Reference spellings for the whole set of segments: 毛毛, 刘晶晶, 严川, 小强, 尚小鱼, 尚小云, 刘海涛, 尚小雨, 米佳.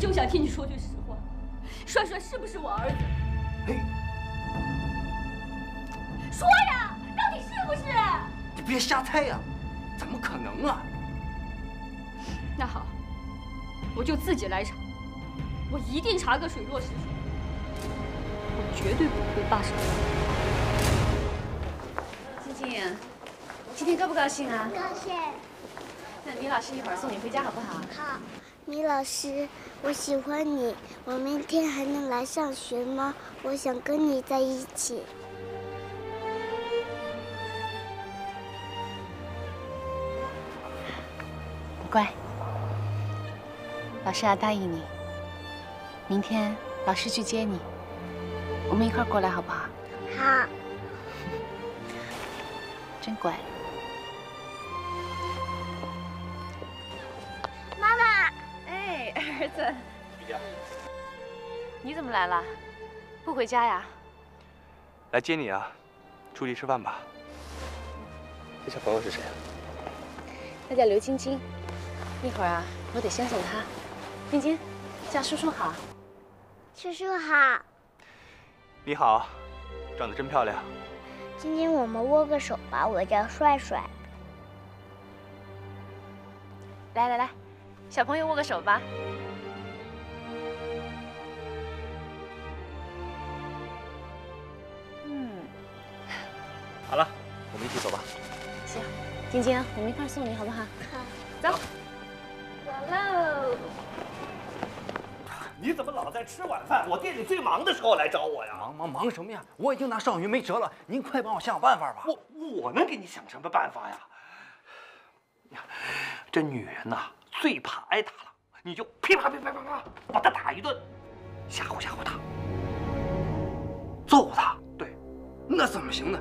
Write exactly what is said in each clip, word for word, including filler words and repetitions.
就想听你说句实话，帅帅是不是我儿子？嘿，说呀，到底是不是？你别瞎猜呀、啊，怎么可能啊？那好，我就自己来查，我一定查个水落石出，我绝对不会罢手。静静，今天高不高兴啊？高兴。那米老师一会儿送你回家好不好？好。 米老师，我喜欢你。我明天还能来上学吗？我想跟你在一起。乖，老师要答应你。明天老师去接你，我们一块儿过来好不好？好。真乖。 儿子，你怎么来了？不回家呀？来接你啊，出去吃饭吧。这小朋友是谁啊？他叫刘晶晶。一会儿啊，我得先送他。晶晶，叫叔叔好。叔叔好。你好，长得真漂亮。晶晶，我们握个手吧。我叫帅帅。来来来，小朋友握个手吧。 好了，我们一起走吧。行，晶晶，我们一块送你，好不好？好，走。走喽。你怎么老在吃晚饭？我店里最忙的时候来找我呀！忙忙忙什么呀？我已经拿少云没辙了，您快帮我想想办法吧。我我能给你想什么办法呀？这女人呐，最怕挨打了，你就噼啪噼啪啪啪把她打一顿，吓唬吓唬她，揍她。对，那怎么行呢？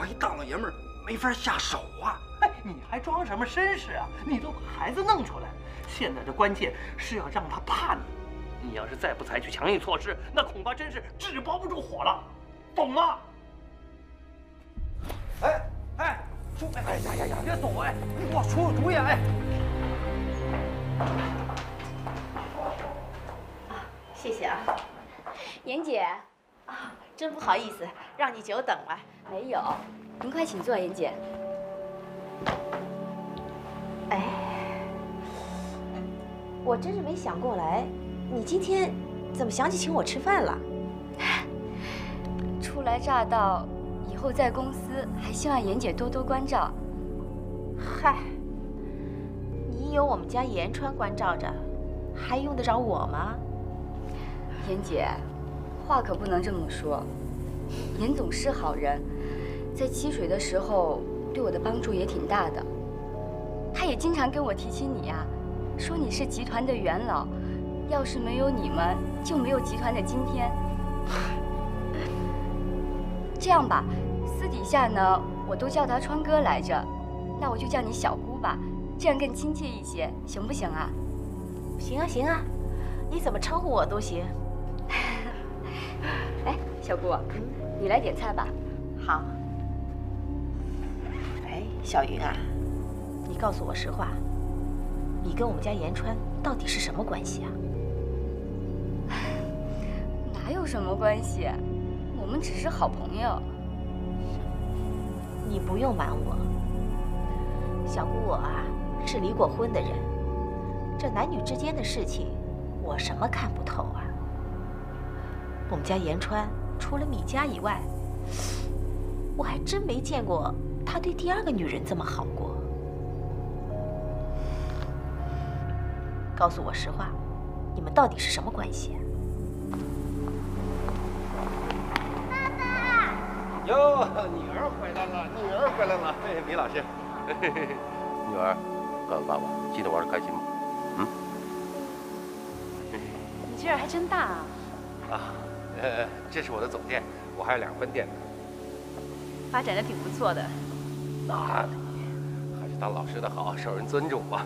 我一大老爷们儿没法下手啊！哎，你还装什么绅士啊？你都把孩子弄出来，现在的关键是要让他怕你。你要是再不采取强硬措施，那恐怕真是纸包不住火了，懂吗？哎哎，出！哎呀呀呀，别走！哎，你给我出个主意！哎，啊，谢谢啊，严姐。 啊，真不好意思，让你久等了。没有，您快请坐，严姐。哎，我真是没想过来，你今天怎么想起请我吃饭了？初来乍到，以后在公司还希望严姐多多关照。嗨，你有我们家言川关照着，还用得着我吗？严姐。 话可不能这么说，严总是好人，在积水的时候对我的帮助也挺大的。他也经常跟我提起你啊，说你是集团的元老，要是没有你们，就没有集团的今天。这样吧，私底下呢，我都叫他川哥来着，那我就叫你小姑吧，这样更亲切一些，行不行啊？行啊行啊，你怎么称呼我都行。 哎，小姑，你来点菜吧。好。哎，小云啊，你告诉我实话，你跟我们家言川到底是什么关系啊？哪有什么关系？我们只是好朋友。你不用瞒我，小姑我啊是离过婚的人，这男女之间的事情，我什么看不透啊。 我们家言川除了米家以外，我还真没见过他对第二个女人这么好过。告诉我实话，你们到底是什么关系啊？爸爸！哟，女儿回来了，女儿回来了！嘿，米老师，女儿，告诉爸爸，今天玩的开心吗？嗯？你这儿还真大啊！啊。 呃，这是我的总店，我还有两个分店呢，发展的挺不错的。那你还是当老师的好，受人尊重吧。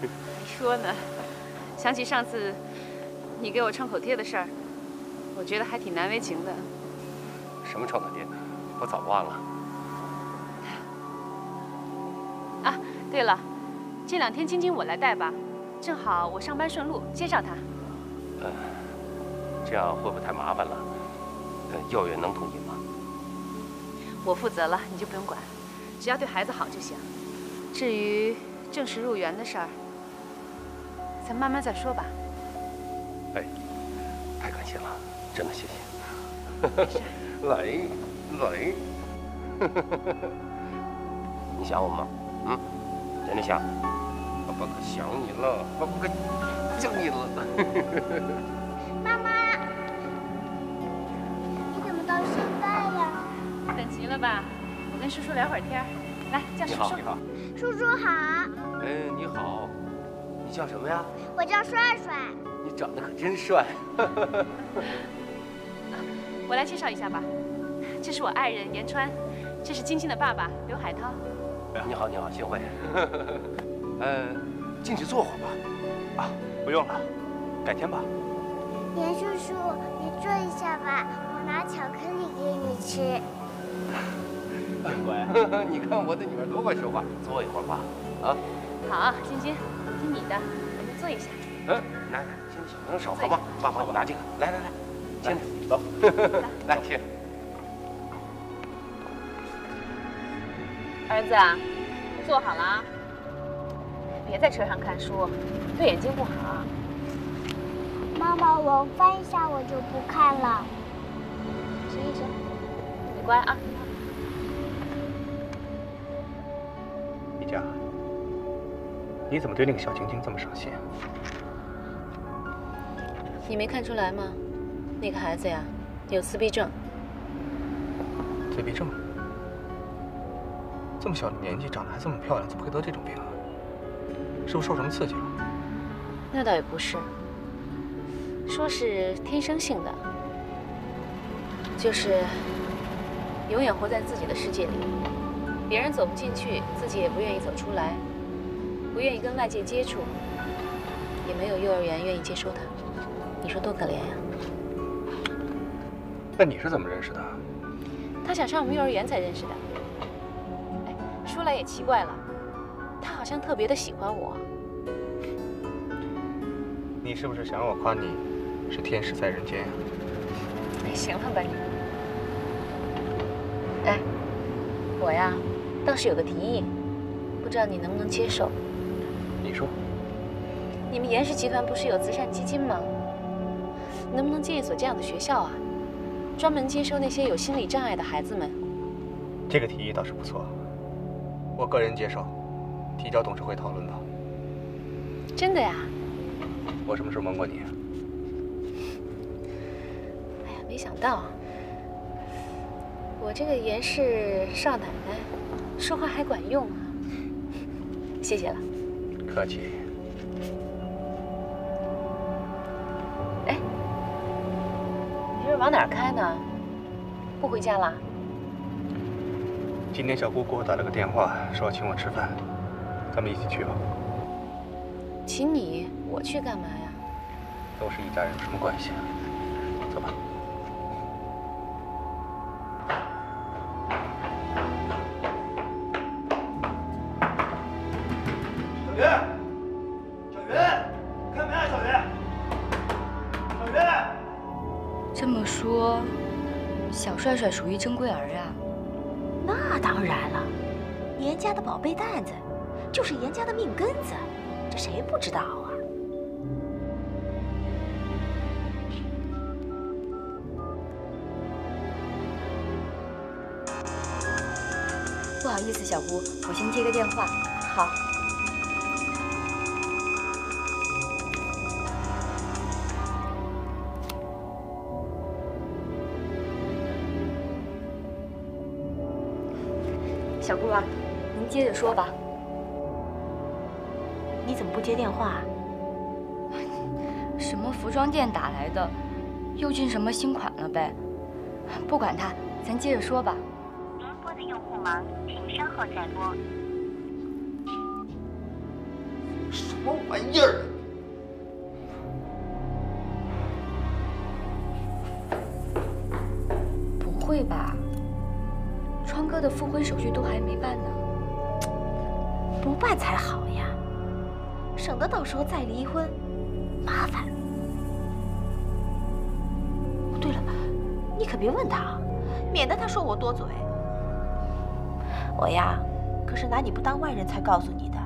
你说呢？想起上次你给我创口贴的事儿，我觉得还挺难为情的。什么创口贴？我早忘了。啊，对了，这两天晶晶我来带吧，正好我上班顺路接上他。呃，这样会不会太麻烦了？呃，幼儿园能同意吗？我负责了，你就不用管，只要对孩子好就行。至于正式入园的事儿，咱慢慢再说吧。哎，太感谢了，真的谢谢。来来，你想我吗？嗯，真的想。 爸爸可想你了，爸爸可叫你了。妈妈，你怎么到现在呀？等急了吧？我跟叔叔聊会儿天，来叫叔叔。你好，叔叔好。哎，你好，你叫什么呀？我叫帅帅。你长得可真帅。我来介绍一下吧，这是我爱人严川，这是晶晶的爸爸刘海涛。你好，你好，幸会。呃，进去坐会儿吧。啊，不用了，改天吧。严叔叔，你坐一下吧，我拿巧克力给你吃。乖，你看我的女儿多会说话，坐一会儿吧。啊，好，晶晶，听你的，我们坐一下。嗯，来来，先小朋友手好吗？爸爸，我拿这个。来来来，牵着走。来，亲。儿子啊，坐好了啊。 别在车上看书，对眼睛不好。妈妈，我翻一下我就不看了。行行行，你乖啊。米佳，你怎么对那个小晶晶这么上心？你没看出来吗？那个孩子呀，有自闭症。自闭症？这么小的年纪，长得还这么漂亮，怎么会得这种病啊？ 是不是受什么刺激了？那倒也不是，说是天生性的，就是永远活在自己的世界里，别人走不进去，自己也不愿意走出来，不愿意跟外界接触，也没有幼儿园愿意接收他。你说多可怜呀！那你是怎么认识的？他想上我们幼儿园才认识的。哎，说来也奇怪了。 他好像特别的喜欢我。你是不是想让我夸你是天使在人间呀？行了吧你。哎，我呀，倒是有个提议，不知道你能不能接受？你说。你们严氏集团不是有慈善基金吗？能不能建一所这样的学校啊？专门接收那些有心理障碍的孩子们。这个提议倒是不错，我个人接受。 提交董事会讨论吧。真的呀？我什么时候瞒过你啊？哎呀，没想到，我这个严氏少奶奶，说话还管用啊！谢谢了。客气。哎，你这是往哪儿开呢？不回家了？今天小姑给我打了个电话，说要请我吃饭。 咱们一起去吧。请你，我去干嘛呀？都是一家人，有什么关系啊？走吧。小云，小云，开门啊！小云，小云。这么说，小帅帅属于珍贵儿啊？那当然了，严家的宝贝蛋子。 就是严家的命根子，这谁不知道啊？不好意思，小姑，我先接个电话。好。小姑啊，您接着说吧。 你怎么不接电话啊？什么服装店打来的，又进什么新款了呗？不管它，咱接着说吧。您拨的用户忙，请稍后再拨。什么玩意儿？不会吧？川哥的复婚手续都还没办呢。不办才好呀。省得到时候再离婚，麻烦。对了，你可别问他，免得他说我多嘴。我呀，可是拿你不当外人才告诉你的，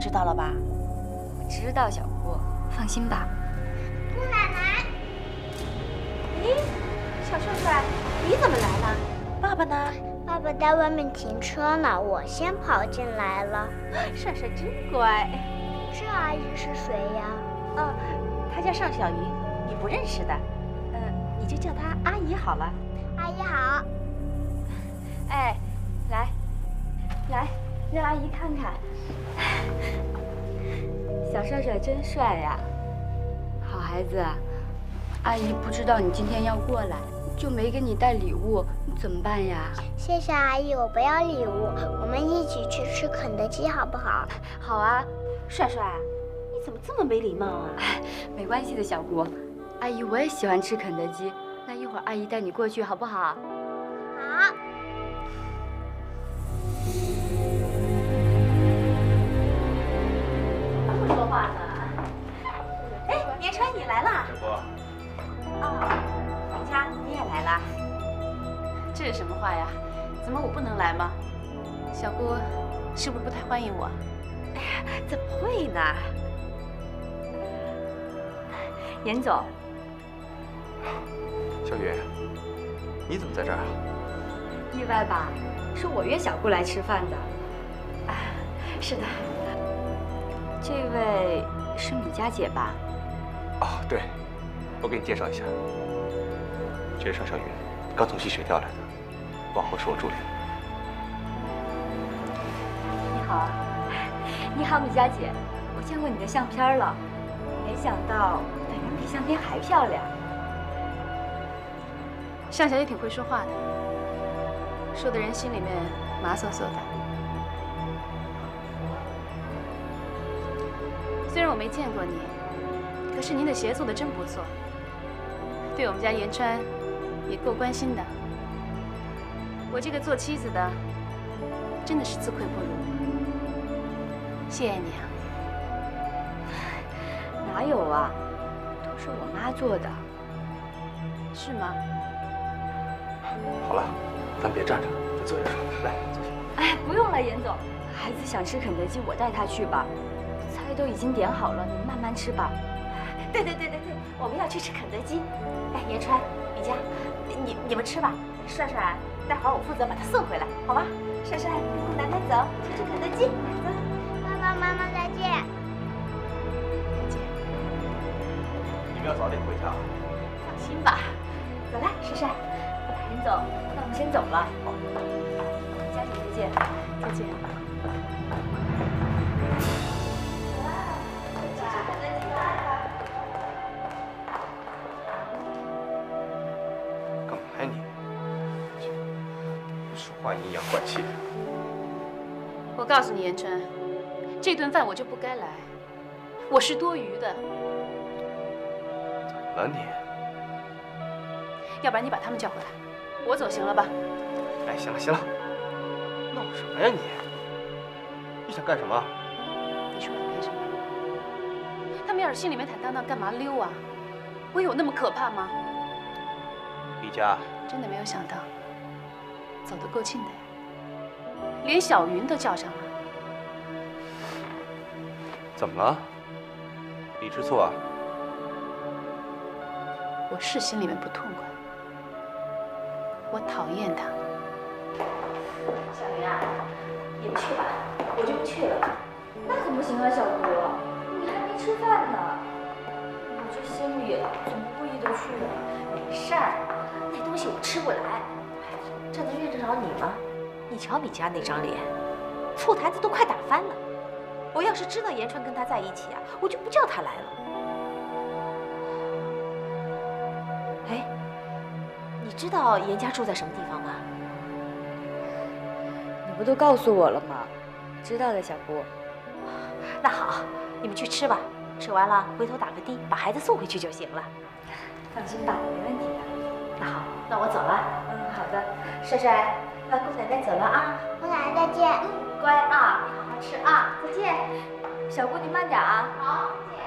知道了吧？知道，小郭，放心吧。姑奶奶，咦，小帅帅，你怎么来了？爸爸呢？爸爸在外面停车呢，我先跑进来了。帅帅真乖。这阿姨是谁呀？哦，她叫尚小鱼，你不认识的，呃，你就叫她阿姨好了。阿姨好。哎，来，来，让阿姨看看。 小帅帅真帅呀，好孩子啊！阿姨不知道你今天要过来，就没给你带礼物，你怎么办呀？谢谢阿姨，我不要礼物，我们一起去吃肯德基好不好？好啊！帅帅，你怎么这么没礼貌啊？没关系的，小郭，阿姨我也喜欢吃肯德基，那一会儿阿姨带你过去好不好？好。 说话呢？哎，年川你来了。小郭。哦，林佳你也来了。这是什么话呀？怎么我不能来吗？小郭是不是不太欢迎我？哎呀，怎么会呢？严总。小雨，你怎么在这儿啊？意外吧？是我约小顾来吃饭的。啊，是的。 这位是米佳姐吧？哦，对，我给你介绍一下，这是尚小雨，刚从西雪调来的，往后是我助理。你好，你好，米佳姐，我见过你的相片了，没想到本人比相片还漂亮。尚小姐挺会说话的，说的人心里面麻嗖嗖的。 虽然我没见过你，可是您的鞋做的真不错，对我们家言川也够关心的。我这个做妻子的，真的是自愧不如。谢谢你啊！哪有啊，都是我妈做的，是吗？好了，咱别站着，咱坐下说。来，坐下。哎，不用了，严总，孩子想吃肯德基，我带他去吧。 菜都已经点好了，你们慢慢吃吧。对对对对对，我们要去吃肯德基。哎，言川、米佳，你你们吃吧。帅帅，待会儿我负责把他送回来，好吧？帅帅，跟奶奶走，去吃肯德基。走，爸爸妈妈再见。再见。你们要早点回家。放心吧。走啦，帅帅。严总，那我们先走了。好。佳姐，再见。再见。 话阴阳怪气的。我告诉你，言川，这顿饭我就不该来，我是多余的。怎么了你？要不然你把他们叫回来，我走行了吧？哎，行了行了，闹什么呀你？你想干什么？你说我干什么？他们要是心里面坦荡荡，干嘛溜啊？我有那么可怕吗？李佳，真的没有想到。 走得够近的呀，连小云都叫上了。怎么了？你吃醋啊？我是心里面不痛快，我讨厌他。小云啊，你们去吧，我就不去了。那怎么行啊，小郭，你还没吃饭呢。我这心里怎么过意得去啊？没事儿，那东西我吃不来。 这能怨得着你吗？你瞧米佳那张脸，醋坛子都快打翻了。我要是知道言川跟他在一起啊，我就不叫他来了。哎，你知道严家住在什么地方吗？你不都告诉我了吗？知道的，小郭。那好，你们去吃吧，吃完了回头打个的，把孩子送回去就行了。放心吧，没问题的。那好，那我走了。 好的，帅帅，那姑奶奶走了啊！姑奶奶再见，嗯，乖啊，你好好吃啊，再见。小姑，你慢点啊。好，姐。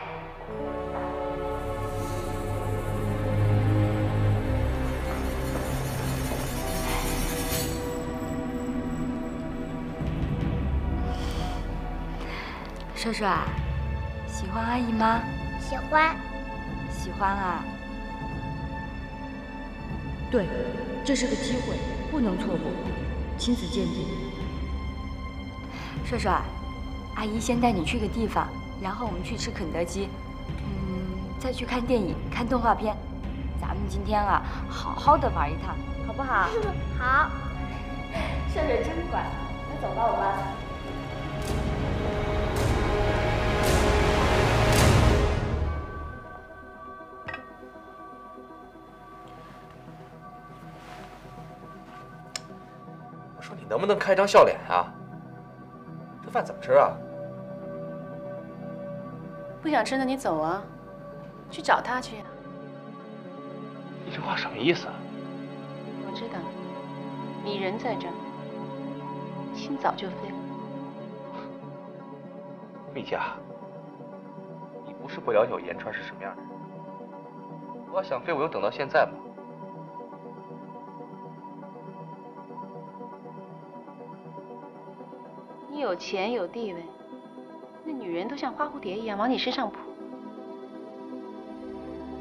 帅帅，喜欢阿姨吗？喜欢。喜欢啊。对，这是个机会，不能错过，亲子鉴定。帅帅。 阿姨先带你去个地方，然后我们去吃肯德基，嗯，再去看电影、看动画片。咱们今天啊，好好的玩一趟，好不好？好。帅帅真乖，那走吧，我们。 我说你能不能开张笑脸啊？这饭怎么吃啊？ 不想吃，那你走啊，去找他去呀。你这话什么意思啊？我知道，你人在这儿，心早就飞了。蜜佳，你不是不了解我言川是什么样的人。我要想飞，我又等到现在吗？你有钱有地位。 那女人都像花蝴蝶一样往你身上扑，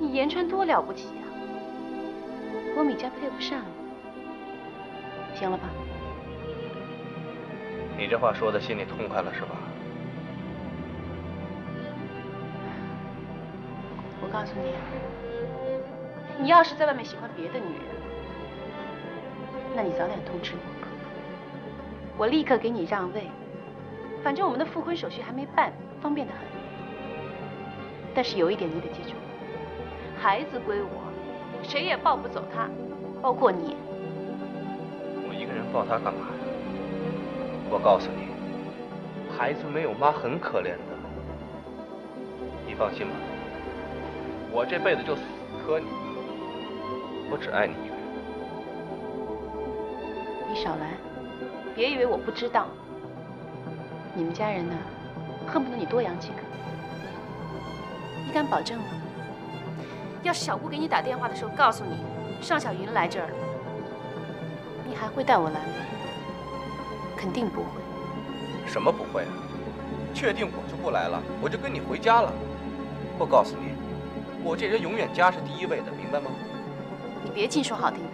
你言川多了不起呀、啊，我米家配不上你，行了吧？你这话说的心里痛快了是吧？我告诉你、啊，你要是在外面喜欢别的女人，那你早点通知我，我立刻给你让位。 反正我们的复婚手续还没办，方便得很。但是有一点你得记住，孩子归我，谁也抱不走他，包括你。我一个人抱他干嘛呀？我告诉你，孩子没有妈很可怜的。你放心吧，我这辈子就死磕你，我只爱你一个人。你少来，别以为我不知道。 你们家人呢，恨不得你多养几个。你敢保证吗？要是小姑给你打电话的时候告诉你尚小云来这儿了，你还会带我来吗？肯定不会。什么不会啊？确定我就不来了，我就跟你回家了。我告诉你，我这人永远家是第一位的，明白吗？你别尽说好听的，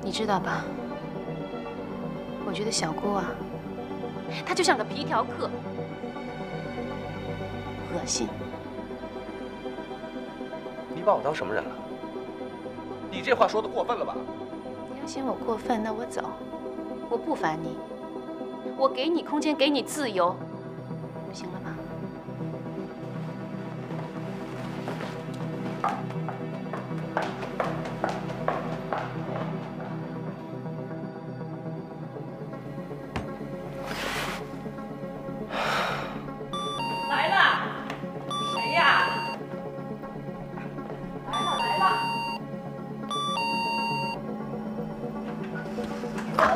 你知道吧？ 我觉得小姑啊，她就像个皮条客，恶心。你把我当什么人了？你这话说的过分了吧？你要嫌我过分，那我走，我不烦你，我给你空间，给你自由，行了吧？ 妈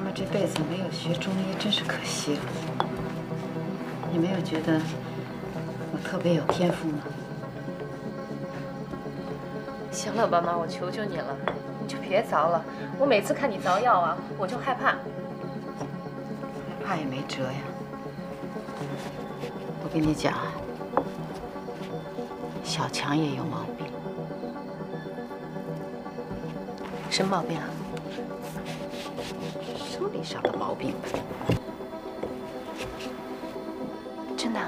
妈这辈子没有学中医，真是可惜了。你没有觉得我特别有天赋吗？行了，吧妈，我求求你了，你就别凿了。我每次看你凿药啊，我就害怕。怕也没辙呀。我跟你讲，小强也有毛病。什么毛病啊？生理上的毛病。 真的，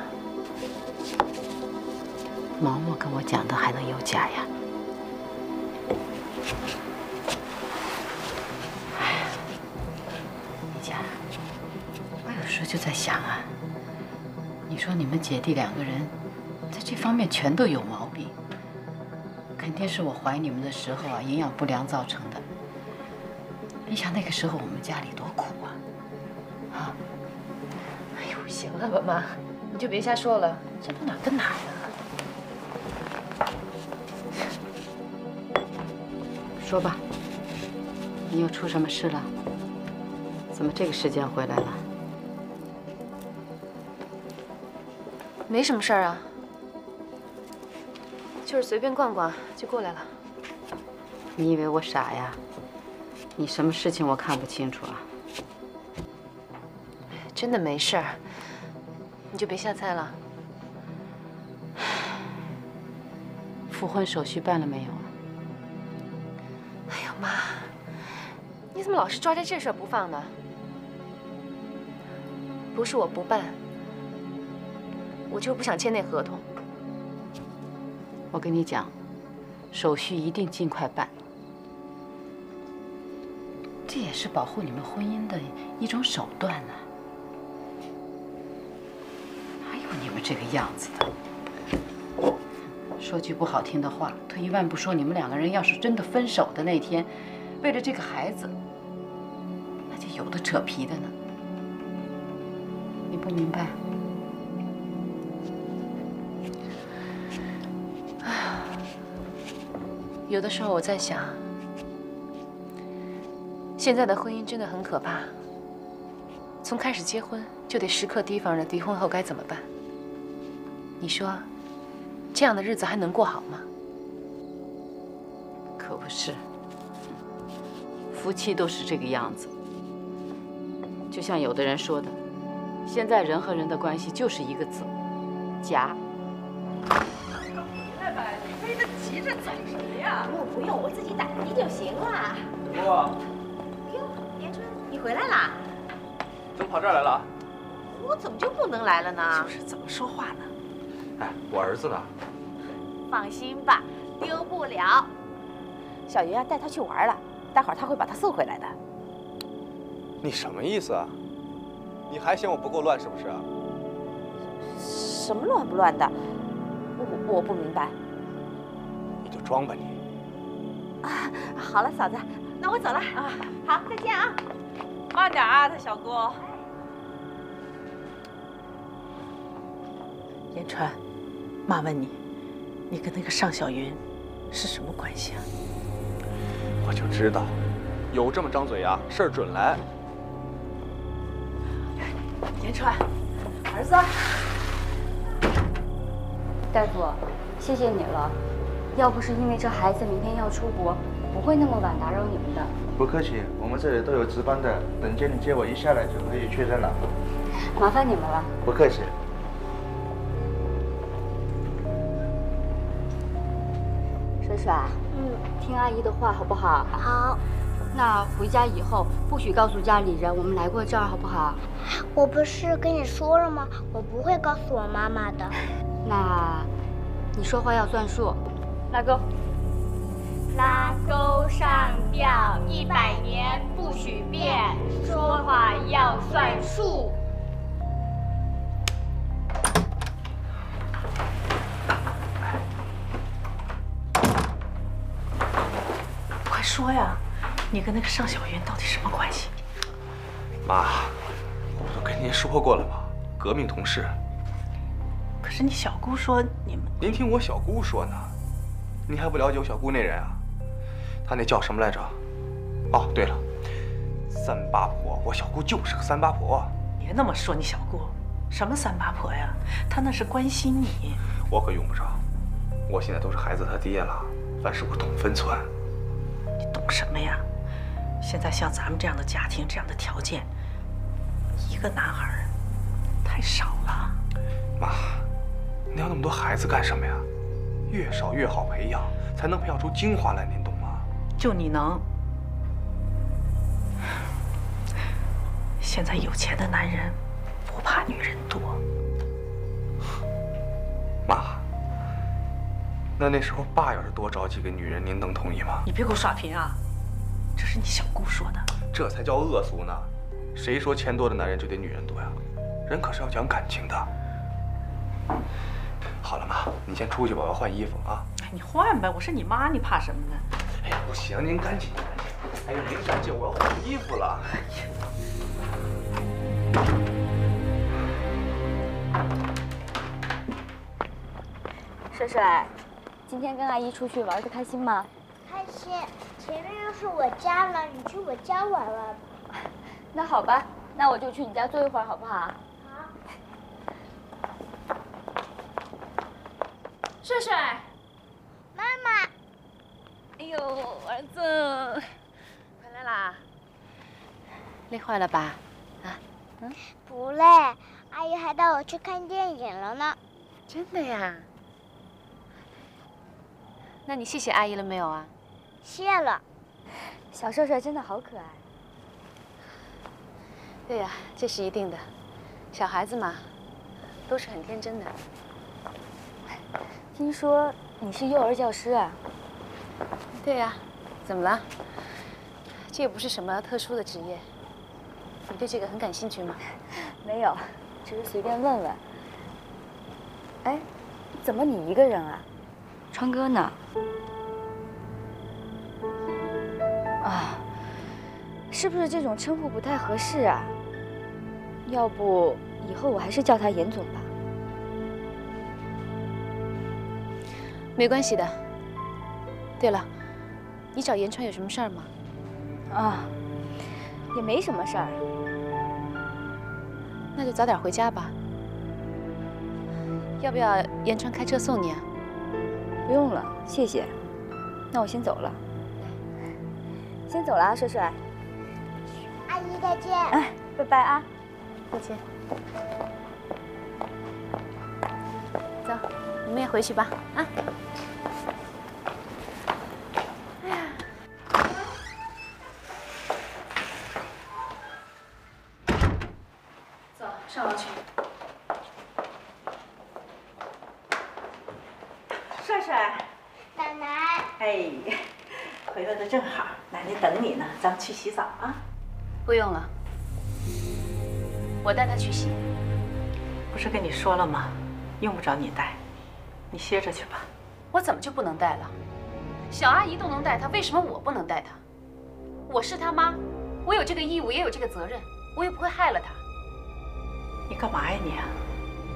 毛毛跟我讲的还能有假呀？哎呀，李佳，我有时候就在想啊，你说你们姐弟两个人在这方面全都有毛病，肯定是我怀你们的时候啊，营养不良造成的。你想那个时候我们家里多苦啊，啊！哎呦，行了吧，妈。 你就别瞎说了，这都哪跟哪呢？说吧，你又出什么事了？怎么这个时间回来了？没什么事儿啊，就是随便逛逛就过来了。你以为我傻呀？你什么事情我看不清楚啊？真的没事儿。 你就别瞎猜了。复婚手续办了没有啊？哎呀妈，你怎么老是抓着这事儿不放呢？不是我不办，我就是不想签那合同。我跟你讲，手续一定尽快办。这也是保护你们婚姻的一种手段呢、啊。 你们这个样子的，说句不好听的话，退一万步说，你们两个人要是真的分手的那天，为了这个孩子，那就有的扯皮的呢。你不明白？有的时候我在想，现在的婚姻真的很可怕。从开始结婚就得时刻提防着离婚后该怎么办。 你说，这样的日子还能过好吗？可不是，夫妻都是这个样子。就像有的人说的，现在人和人的关系就是一个字，夹。回来吧，你非得急着走什么呀？我不用，我自己打的就行了。哇！哟，连春，你回来啦？怎么跑这儿来了？我怎么就不能来了呢？就是怎么说话呢？ 哎，我儿子呢？放心吧，丢不了。小云啊，带他去玩了，待会儿他会把他送回来的。你什么意思啊？你还嫌我不够乱是不是啊？什么乱不乱的？我我不明白。你就装吧你。啊，好了，嫂子，那我走了啊。好，再见啊。慢点啊，他小姑。言川。 妈问你，你跟那个尚小云是什么关系啊？我就知道，有这么张嘴啊，事儿准来。言川，儿子，大夫，谢谢你了。要不是因为这孩子明天要出国，不会那么晚打扰你们的。不客气，我们这里都有值班的，等接你接我一下来就可以确认了。麻烦你们了。不客气。 水水，嗯，听阿姨的话好不好？好。那回家以后不许告诉家里人我们来过这儿，好不好？我不是跟你说了吗？我不会告诉我妈妈的。那，你说话要算数。拉钩。拉钩上吊一百年不许变，说话要算数。 说呀，你跟那个尚小云到底什么关系？妈，我不都跟您说过了吗？革命同事。可是你小姑说你们……您听我小姑说呢，您还不了解我小姑那人啊？她那叫什么来着？哦，对了，三八婆，我小姑就是个三八婆。别那么说你小姑，什么三八婆呀？他那是关心你。我可用不着，我现在都是孩子他爹了，凡事我懂分寸。你懂什么呀？现在像咱们这样的家庭，这样的条件，一个男孩太少了。妈，你要那么多孩子干什么呀？越少越好培养，才能培养出精华来，您懂吗？就你能。 现在有钱的男人不怕女人多。妈，那那时候爸要是多找几个女人，您能同意吗？你别给我耍贫啊！这是你小姑说的。这才叫恶俗呢！谁说钱多的男人就得女人多呀？人可是要讲感情的。好了，妈，你先出去吧，我要换衣服啊。你换呗，我是你妈，你怕什么呢？哎呀，不行，您赶紧，哎呀，您赶紧，我要换衣服了。 水水，今天跟阿姨出去玩的开心吗？开心。前面又是我家了，你去我家玩玩吧。那好吧，那我就去你家坐一会儿，好不好？好。水水，妈妈。哎呦，儿子，回来啦！累坏了吧？ 嗯，不累，阿姨还带我去看电影了呢。真的呀？那你谢谢阿姨了没有啊？谢了。小帅帅真的好可爱。对呀，这是一定的。小孩子嘛，都是很天真的。听说你是幼儿教师啊？对呀，怎么了？这也不是什么特殊的职业。 你对这个很感兴趣吗？没有，只是随便问问。哎，怎么你一个人啊？川哥呢？啊，是不是这种称呼不太合适啊？要不以后我还是叫他严总吧。没关系的。对了，你找严川有什么事儿吗？啊，也没什么事儿。 那就早点回家吧。要不要严川开车送你啊？不用了，谢谢。那我先走了。先走了啊，帅帅。阿姨再见。哎，拜拜啊。再见。走，你们也回去吧。啊。哎呀。 上楼去，帅帅，奶奶，哎，回来的正好，奶奶等你呢，咱们去洗澡啊。不用了，我带他去洗。不是跟你说了吗？用不着你带，你歇着去吧。我怎么就不能带了？小阿姨都能带他，为什么我不能带他？我是他妈，我有这个义务，也有这个责任，我又不会害了他。 你干嘛呀你？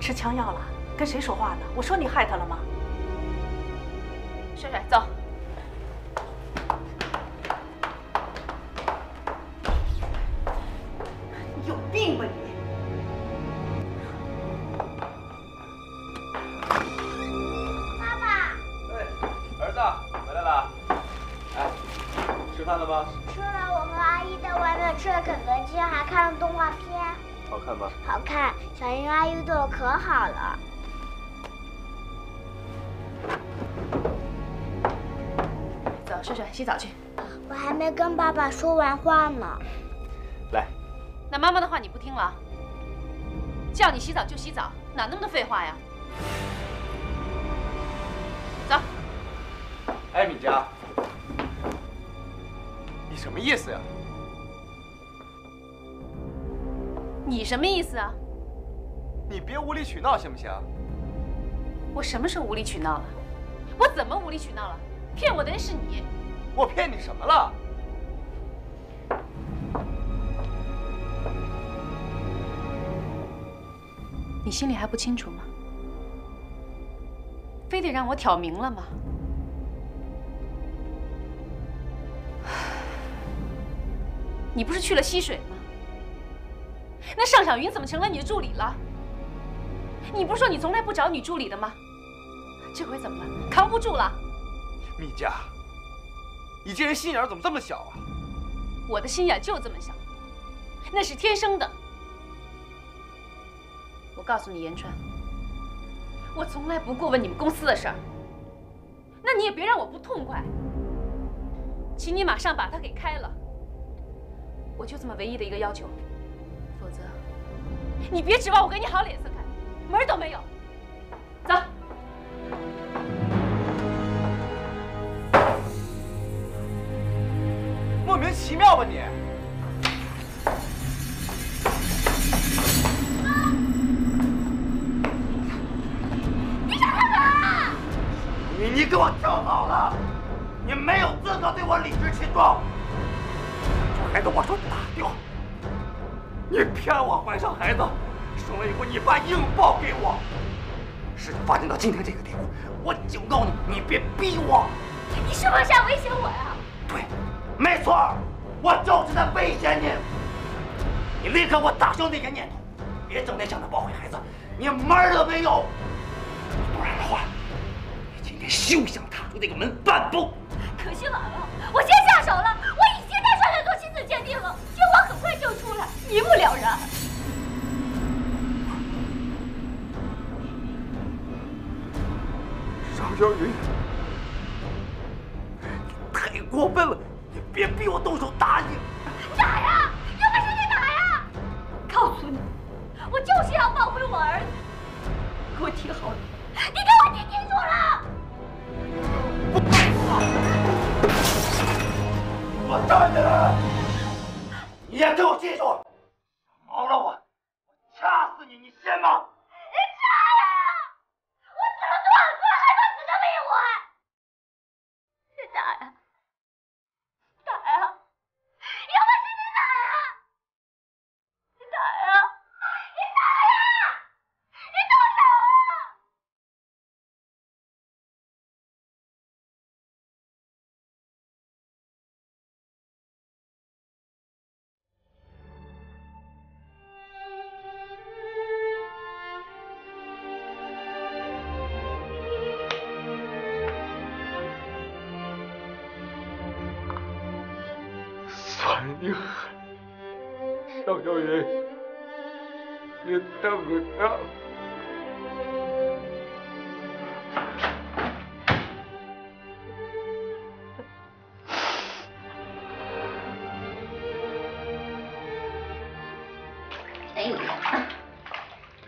吃枪药了？跟谁说话呢？我说你害他了吗？帅帅，走。你有病吧你！ 好看，小英阿姨对我可好了。走，帅帅，洗澡去。我还没跟爸爸说完话呢。来，那妈妈的话你不听了？叫你洗澡就洗澡，哪那么多废话呀？走。哎，米佳，你什么意思呀？ 你什么意思啊？你别无理取闹行不行？我什么时候无理取闹了？我怎么无理取闹了？骗我的人是你。我骗你什么了？你心里还不清楚吗？非得让我挑明了吗？你不是去了溪水吗？ 那尚小云怎么成了你的助理了？你不是说你从来不找女助理的吗？这回怎么了？扛不住了？米佳，你这人心眼怎么这么小啊？我的心眼就这么小，那是天生的。我告诉你，言川，我从来不过问你们公司的事儿。那你也别让我不痛快。请你马上把它给开了。我就这么唯一的一个要求，否则。 你别指望我给你好脸色看，门儿都没有。走。莫名其妙吧你？啊！你想干嘛？你你给我听好了，你没有资格对我理直气壮。这孩子我说打掉。 你骗我怀上孩子，生了以后你爸硬抱给我。事情发展到今天这个地步，我警告你，你别逼我。你是不是在威胁我呀？对，没错，我就是在威胁你。你立刻给我打消那个念头，别整天想着抱回孩子，你门儿都没有。不然的话，你今天休想踏出这个门半步。可惜晚了，我先下手了，我已经在上海做亲子鉴定了，结果很快就出来。 一目了然。邵小云，你太过分了！你别逼我动手打你！打呀！有本事你打呀！告诉你，我就是要抱回我儿子。给我听好了，你给我听清楚了！我爱我，我站起来！你也给我记住！ 饶了我，我掐死你！你信吗？你掐呀！我死了多少次了，还怕死这么一回？你打呀！打呀！有本事你打呀！你打呀！你打呀！你动手啊！你狠，邵小云，你太狠了！哎，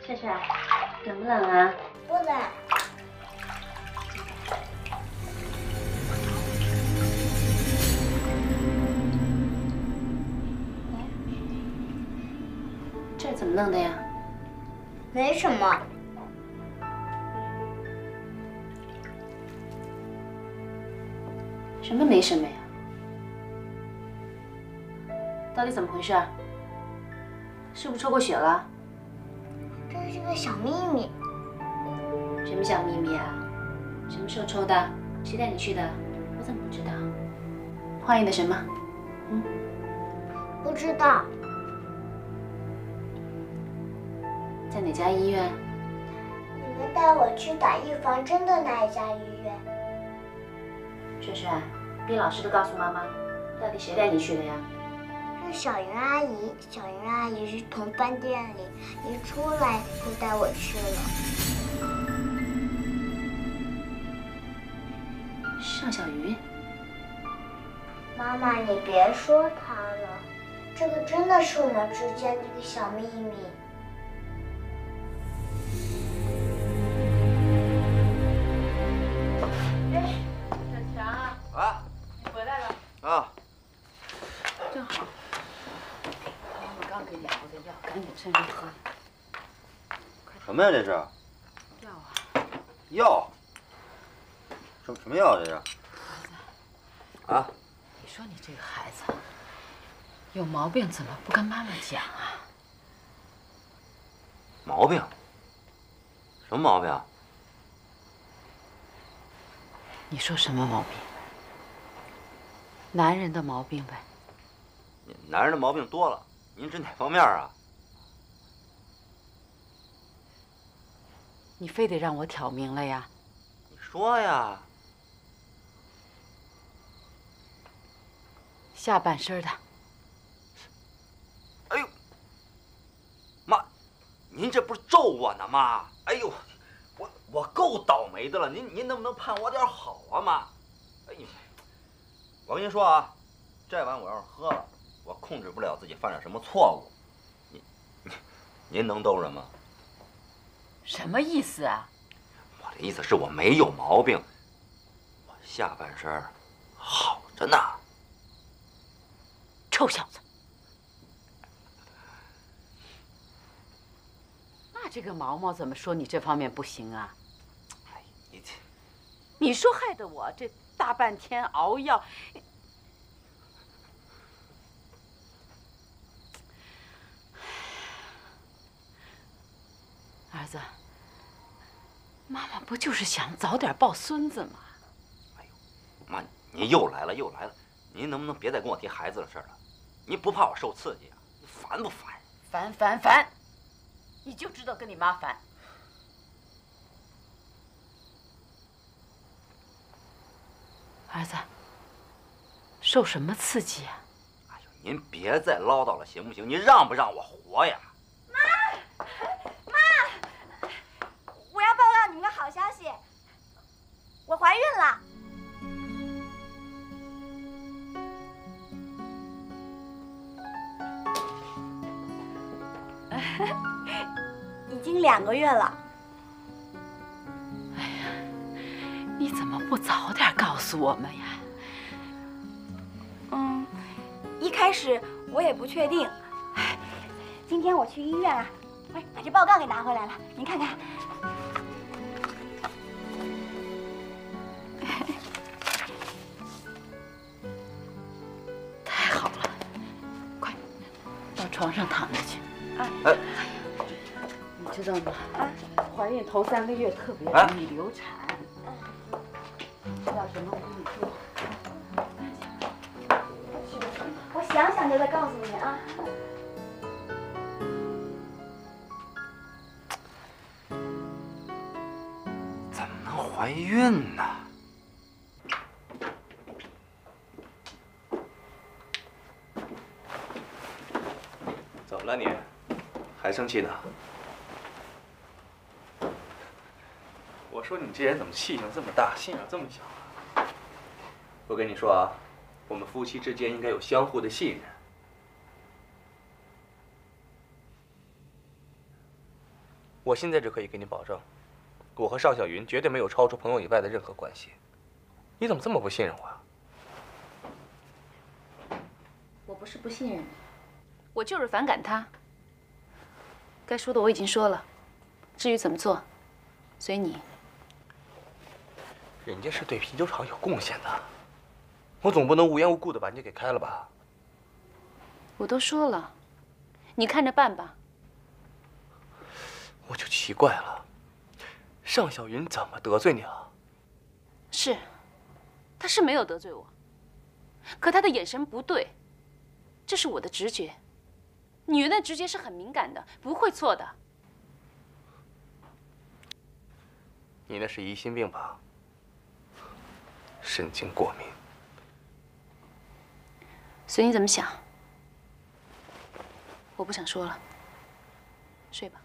帅帅，冷不冷啊？不冷。怎么弄的呀？没什么。什么没什么呀？到底怎么回事？是不是抽过血了？这是个小秘密。什么小秘密啊？什么时候抽的？谁带你去的？我怎么不知道？换你的什么？嗯，不知道。 在哪家医院？你们带我去打预防针的那一家医院。帅帅，别老实的告诉妈妈，到底谁带你去的呀？是小云阿姨，小云阿姨是从饭店里一出来就带我去了。尚小云，妈妈，你别说她了，这个真的是我们之间的一个小秘密。 啊，你回来了啊！正好，我刚给你熬的药，赶紧趁热喝。什么呀？这是？药啊！药？什什么药？这是？孩子啊！你说你这个孩子有毛病，怎么不跟妈妈讲啊？毛病？什么毛病啊？你说什么毛病？ 男人的毛病呗，男人的毛病多了，您指哪方面啊？你非得让我挑明了呀？你说呀。下半身的。哎呦，妈，您这不是咒我呢，妈！哎呦，我我够倒霉的了，您您能不能盼我点好啊，妈？哎呦，我跟您说啊，这碗我要是喝了，我控制不了自己犯点什么错误，您您能兜着吗？ 什么意思啊？我的意思是我没有毛病，我下半身好着呢。臭小子，那这个毛毛怎么说你这方面不行啊？哎，你这，你说害得我这大半天熬药。儿子。 妈妈不就是想早点抱孙子吗？哎呦，妈，您又来了又来了！您能不能别再跟我提孩子的事了？您不怕我受刺激啊？你烦不烦？烦烦烦！你就知道跟你妈烦。儿子，受什么刺激啊？哎呦，您别再唠叨了，行不行？您让不让我活呀？妈！ 好消息，我怀孕了。已经两个月了。哎呀，你怎么不早点告诉我们呀？嗯，一开始我也不确定。今天我去医院啊，哎，把这报告给拿回来了，您看看。 床上躺着去。哎，你知道吗？啊，怀孕头三个月特别容易流产。知道什么？我跟你说，我想想就再告诉你啊。怎么能怀孕呢？ 那你还生气呢？我说你这人怎么气性这么大，心眼这么小啊？我跟你说啊，我们夫妻之间应该有相互的信任。我现在就可以给你保证，我和邵小云绝对没有超出朋友以外的任何关系。你怎么这么不信任我啊？我不是不信任你。 我就是反感他。该说的我已经说了，至于怎么做，随你。人家是对啤酒厂有贡献的，我总不能无缘无故的把人家给开了吧？我都说了，你看着办吧。我就奇怪了，尚小云怎么得罪你了？是，他是没有得罪我，可他的眼神不对，这是我的直觉。 女人的直觉是很敏感的，不会错的。你那是疑心病吧？神经过敏。随你怎么想，我不想说了。睡吧。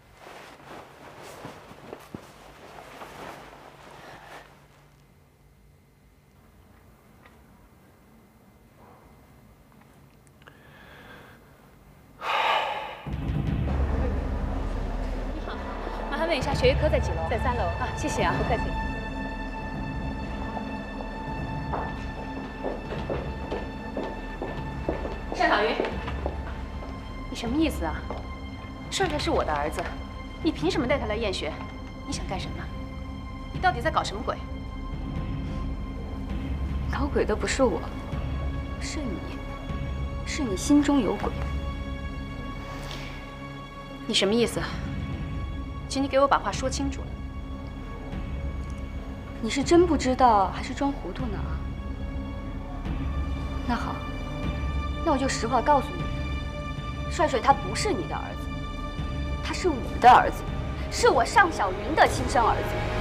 问一下，血液科在几楼？在三楼啊，谢谢啊，不客气。尚小云，你什么意思啊？帅帅是我的儿子，你凭什么带他来验血？你想干什么？你到底在搞什么鬼？搞鬼的不是我，是你，是你心中有鬼。你什么意思？ 请你给我把话说清楚了。你是真不知道，还是装糊涂呢？啊？那好，那我就实话告诉你，帅帅他不是你的儿子，他是我的儿子。是我尚小云的亲生儿子。